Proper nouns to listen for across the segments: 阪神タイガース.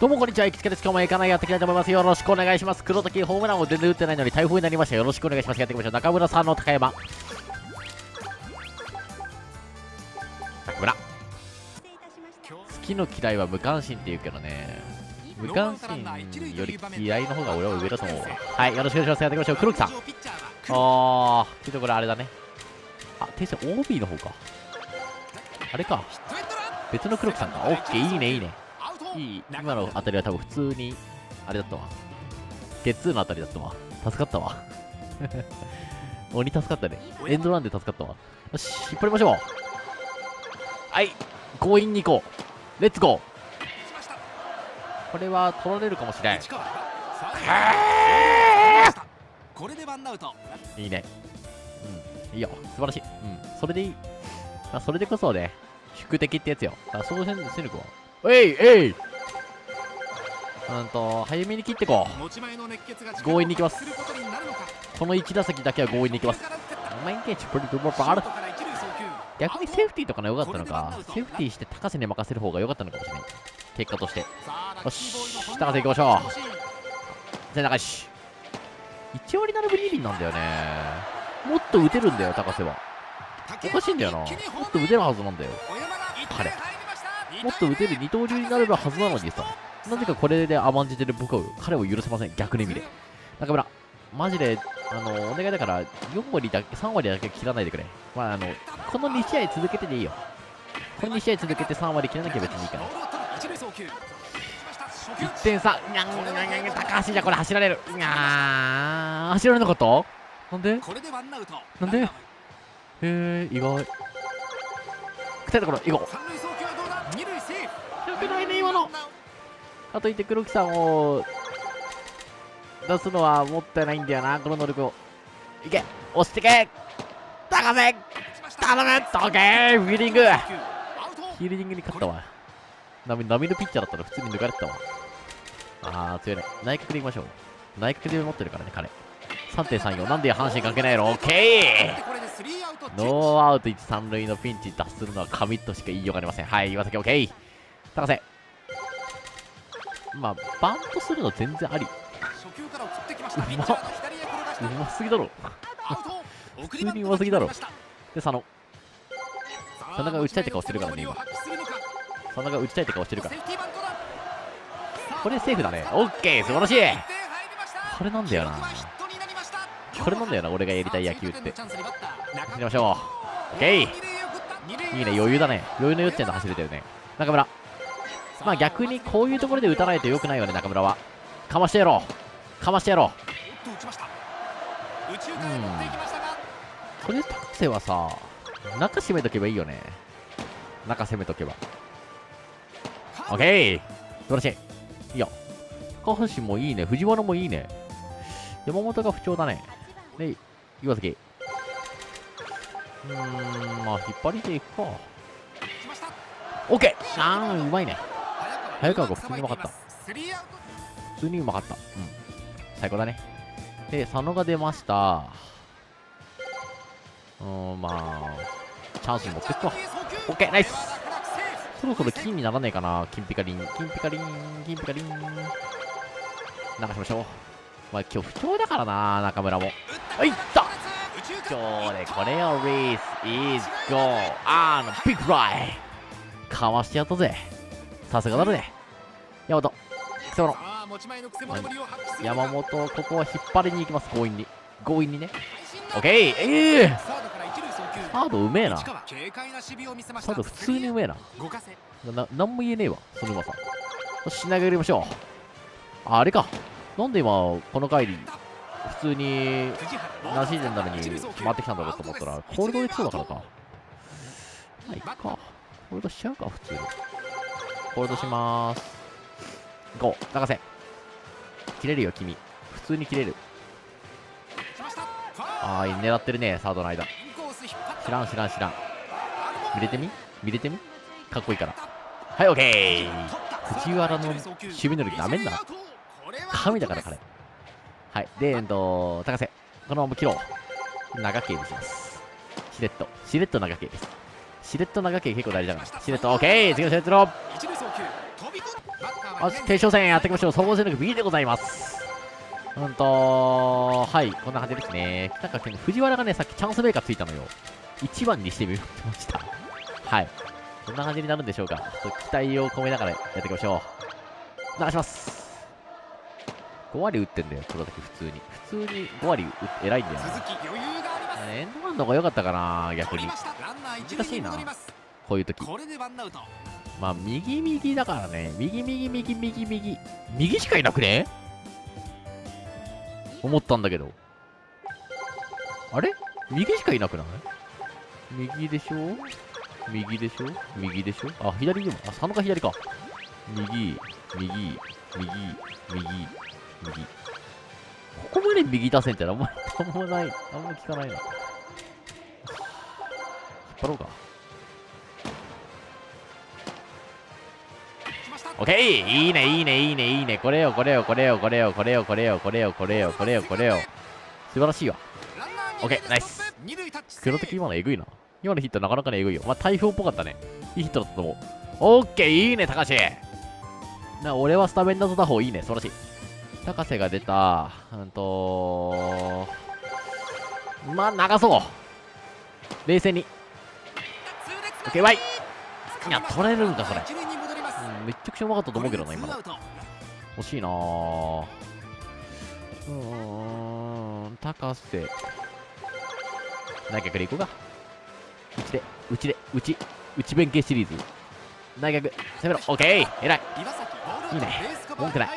どうもこんにちは、行きつけです。今日も行かないやっていきたいと思います。よろしくお願いします。黒時ホームランを全然打ってないのに台風になりました。よろしくお願いします。やっていきましょう。中村さんの高山、中村。好きの嫌いは無関心って言うけどね、無関心より嫌いの方が俺は上だと思う。はい、よろしくお願いします。やっていきましょう。黒木さん、あー、ちょっとこれあれだね、あ、停車 OB の方か、あれか、別の黒木さんか。オッケー、いいねいいねいい。今のあたりは多分普通にあれだったわ、ゲッツーのあたりだったわ、助かったわ鬼助かったね、エンドランで助かったわ。よし、引っ張りましょう。はい、強引に行こう、レッツゴー。これは取られるかもしれん。これでワンアウト、いいね、うん、いいよ、素晴らしい、うん、それでいい、まあ、それでこそね、宿敵ってやつよ。あ、そうせん戦力はえいえい、うんと早めに切ってこう、強引に行きます。この1打席だけは強引に行きます。逆にセーフティーとかのが良かったのか、セーフティーして高瀬に任せる方が良かったのかもしれない、結果として。よし、高瀬行きましょう。背中石1割並ぶ2輪なんだよね。もっと打てるんだよ高瀬は、おかしいんだよな。もっと打てるはずなんだよ彼、もっと打てる二刀流になればはずなのにさ、なぜかこれで甘んじてる僕は彼を許せません。逆の意味で中村、マジでお願いだから4割だけ3割だけ切らないでくれ。まあこの2試合続けてでいいよ。この2試合続けて3割切らなきゃ別にいいから。1点差、にゃんにゃんにゃんにゃん、高橋じゃこれ走られる、にゃー走られなかった、なんでなんで、へー意外。くたいところ行こう、かといって黒木さんを出すのはもったいないんだよな、この能力を。いけ、押してけ、高め頼む、オッケー、フィーリング、フィーリングに勝ったわ。波のピッチャーだったら普通に抜かれてたわ。あー強いね、内角でいきましょう。内角で持ってるからね彼、 3.34 なんで阪神関係ないの。オッケー、ノーアウト1、3塁のピンチ脱するのは神としか言いようがありません。はい、岩崎オッケー、高瀬、まあバントするの全然あり、うますぎだろ普通にうますぎだろ。で佐野、佐野が打ちたいって顔してるからね今、佐野が打ちたいって顔してるから、これセーフだね。オッケー、素晴らしい。これなんだよな、これなんだよな、俺がやりたい野球って。走りましょう。オッケー、いいね、余裕だね、余裕のよっちゃんと走れてるね。中村、まあ逆にこういうところで打たないとよくないよね。中村はかましてやろう、かましてやろう、うん、これ高瀬はさ中攻めとけばいいよね、中攻めとけば。オッケー、素晴らしい。いいよ、高橋もいいね、藤原もいいね、山本が不調だね。で岩崎、まあ引っ張りでいくか。オッケー、あーうまいね、早川が普通にうまかった、普通にうまかった、うん、最高だね。で佐野が出ました。まあチャンスに持っていくか。オッケー、ナイス。そろそろ金にならないかな、金ピカリン、金ピカリン、金ピカリン、流しましょう。まあ今日不調だからな中村も。あ、いった、今日でこれをリースイーズゴーアンビッグフライかわしてやったぜ、さすがだね山本。山本、ここは引っ張りに行きます、強引に、強引にね。オッケー、サードうめえな、サード普通にうめえな、なんも言えねえわそのうまさ。し投げ入れましょう。あれか、なんで今この回に普通になしでんだのに回ってきたんだろうと思ったらコールドで来そうだからか、まあいっか、コールドしちゃうか普通に。ホールドしまーす。行こう、中瀬。切れるよ、君。普通に切れる。あー、狙ってるね、サードの間。知らん、知らん、知らん。見れてみ？見れてみ？かっこいいから。はい、オッケー。藤原の守備能力なめんな。神だから、彼。はい、で、高瀬。このまま切ろう。長系にします。しれっと。しれっと長系です。しれっと長系結構大事だから。しれっと、オッケー。次のシレットの。決勝戦やっていきましょう。総合戦力 B でございます。はいこんな感じですね。なんか藤原がねさっきチャンスメーカーついたのよ。1番にしてみました。はいどんな感じになるんでしょうか。ちょっと期待を込めながらやっていきましょう。流します。5割打ってんだよ黒崎。普通に5割偉いんだよな。エンドワンの方が良かったかな。逆に難しいなこういう時。まあ右だからね。右しかいなくね思ったんだけど、あれ右しかいなくない？右でしょあ左でもあ3か左か。右ここまで右打線ってあんまないあんま聞かないな。引っ張ろうか。オッケーいいねこれよ素晴らしいわ。オッケーナイス。黒敵今のえぐいな。今のヒットなかなかねえぐいよ。まあ台風っぽかったね。いいヒットだったと思う。オッケーいいね高橋。な俺はスタメンだぞ打法いいね素晴らしい。高瀬が出た。まあ流そう冷静に。オッケーワイいや取れるんだこれ。めっちゃくちゃうまかったと思うけどな今の。欲しいなー。高瀬内角でいこうか。うち弁慶シリーズ内角攻めろ。オッケー偉いいいね文句ない。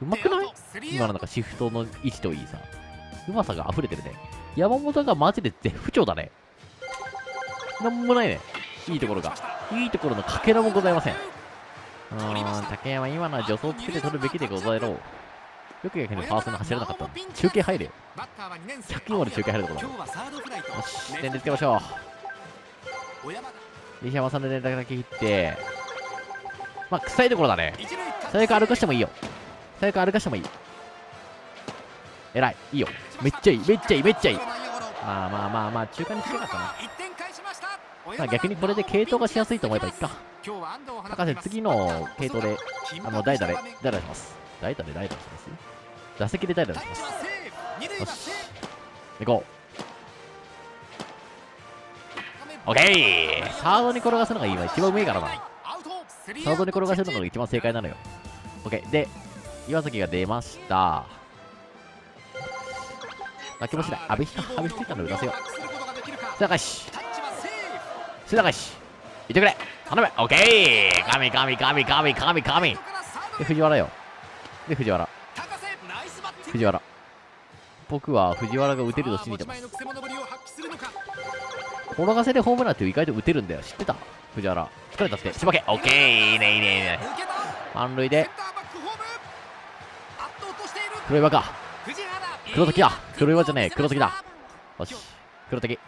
うまくない今のなんかシフトの位置といいさうまさが溢れてるね。山本がマジで絶不調だね。なんもないね。いいところのかけらもございません。竹山今のは助走つけて取るべきでございろう。よく逆にパーソンが走らなかった。中継入れよ。100キロまで中継入るところだ。よし連打つけましょう。西山さんで連打だけ切ってまあ臭いところだね。最悪歩かしてもいいよ。えらいいいよ。めっちゃいい。まあ中間に近かったな。まあ逆にこれで継投がしやすいと思えばいいか。高瀬次の継投で打席で代打します。よし行こう。オッケーサードに転がすのが今一番うめえからな。サードに転がせるのが一番正解なのよ。オッケーで岩崎が出ました。泣きもしない阿部光阿部光の打たせよう。高橋須田返しいってくれ頼む。オッケー神で藤原よ藤原僕は藤原が打てると信じてます。転がせでホームランって意外と打てるんだよ知ってた。藤原疲れたってしばけ。オッケーいいね満塁で黒岩か黒崎だよし黒崎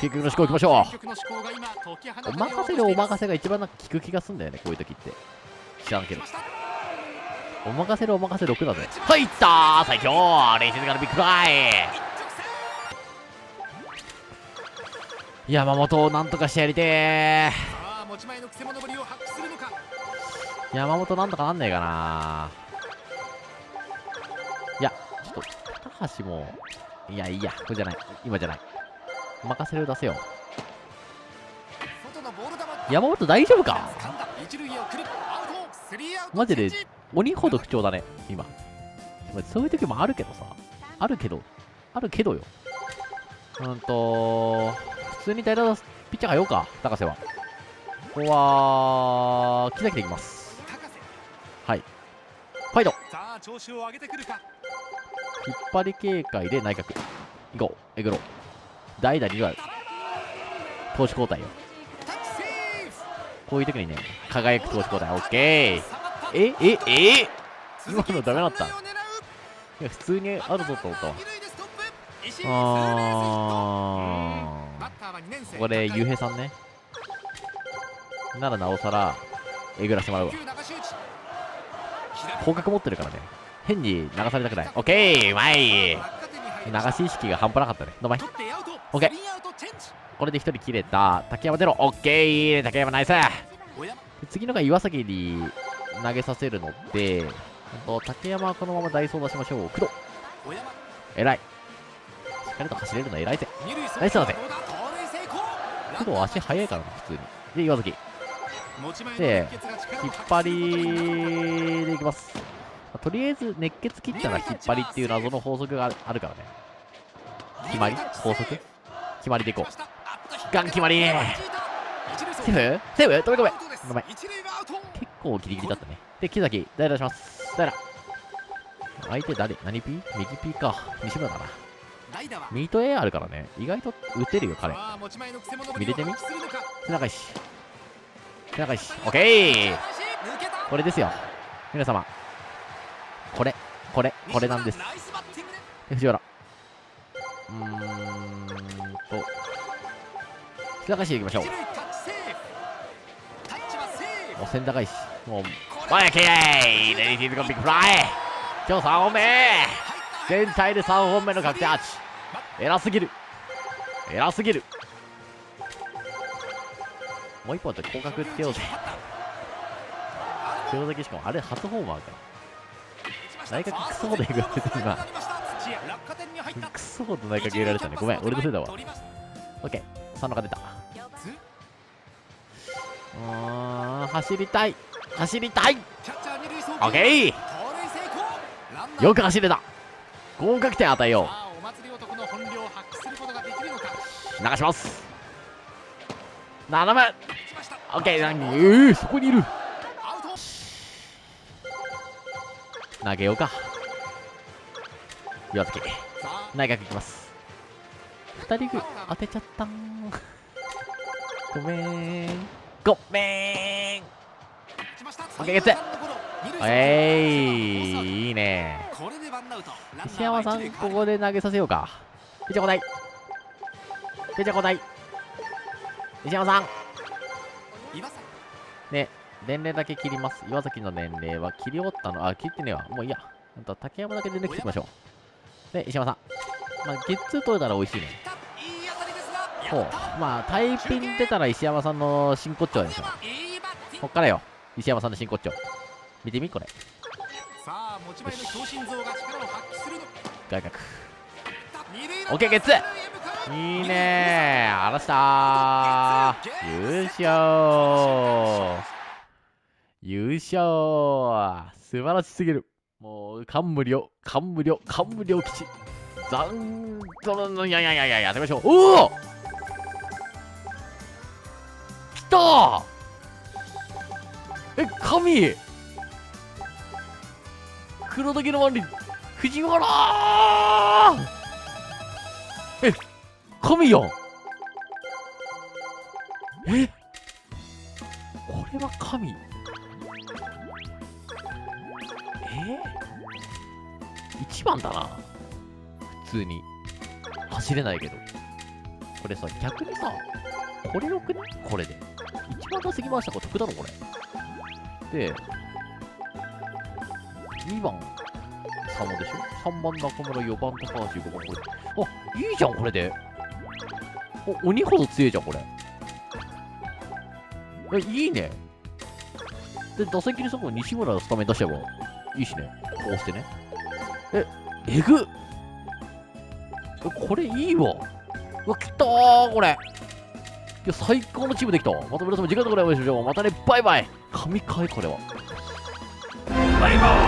究極の思考いきましょう。お任せが一番なんか効く気がするんだよねこういう時って知らんけど。お任せ6だぜ。はいいったー最強練習からビッグフライ。山本をなんとかしてやりてー。山本なんとかなんねえかな。いやちょっと高橋もいやこれじゃない今じゃない任せる出せよ。山本大丈夫かマジで鬼ほど不調だね今。そういう時もあるけどよ。普通に平らピッチャーがよか高瀬はここは木崎でいきます。はいファイト引っ張り警戒で内角いこうエグロ代打には投手交代よ。こういう時にね輝く投手交代。オッケー今のダメだった。いや普通にあるぞと思ったわ。これゆうへいさんねならなおさらえぐらしてもらうわ。広角持ってるからね変に流されたくない。オッケーうまい流し意識が半端なかったね。どまいオッケーこれで1人切れた。竹山出ろ。オッケー竹山ナイス。次のが岩崎に投げさせるので、竹山はこのままダイソー出しましょう。工藤偉い、しっかりと走れるの偉いぜ、ナイスだぜ。工藤足速いからな普通に。で岩崎で引っ張りでいきます。とりあえず熱血切ったら引っ張りっていう謎の法則があるからね。決まり法則、決まりでいこう。ガン決まり、セーフセーフ、飛び込めごめん。結構ギリギリだったね。で木崎代打します。代打相手誰、何 P、 右 P か西村かな。ミート A あるからね、意外と打てるよ彼。見れてみ、背中石、背中石、オッケー。これですよ皆様、これこれこれなんです。で藤原、背中石いきましょう。もう背中石、もう前へけい、レディティーズコンビッグフライ、今日3本目、全体で3本目の確定アーチ。偉すぎる偉すぎる。もう1本で広角つけようぜ。塩崎しかもあれ初ホーマーか、内角クソほどえぐられてるな。クソほど内角えぐられたね、ごめん俺のせいだわ。オッケー、3のが出た。走りたい走りたい、オッケー、よく走れた。合格点与えよう。流します、斜め、オッケー。そこにいる、投げようか。岩崎内角いきます。2人当てちゃったんごめんごめん。オッケー、ゲッツー、いいね。石山さんここで投げさせようか。出ちゃこない出ちゃこない、石山さんね。年齢だけ切ります。岩崎の年齢は切り終わったの、あ切ってねえわ、もういいや。竹山だけ全然切っていきましょう。で石山さん、まあ、ゲッツー取れたら美味しいね。ほう、まあタイピン出たら石山さんの真骨頂でしょ。こっからよ石山さんの真骨頂、見てみこれ。外角、オッケー、ゲッツー、いいねー、荒らしたー、優勝優勝、素晴らしすぎる。もう感無量感無量感無量吉、残存の、いやいやいやいや、やってみましょう。おおきたー、え神黒時のワンリン、藤原ー、え神やん、えこれは神、1番だな普通に。走れないけどこれさ、逆にさこれよくね、これで1番打席回したから得だろこれで。2番佐野でしょ、3番中村、4番高橋、5番これ、あいいじゃんこれで。鬼ほど強いじゃんこれ、えいいね。で打席にそこ西村のスタメン出しちゃえばいいしね、こうしてね。えぐっ、これいいわ。うわきたーこれ、いや最高のチームできた。また皆様次回の動画でお会いしましょう。またね、バイバイ。神回これはバイバイ。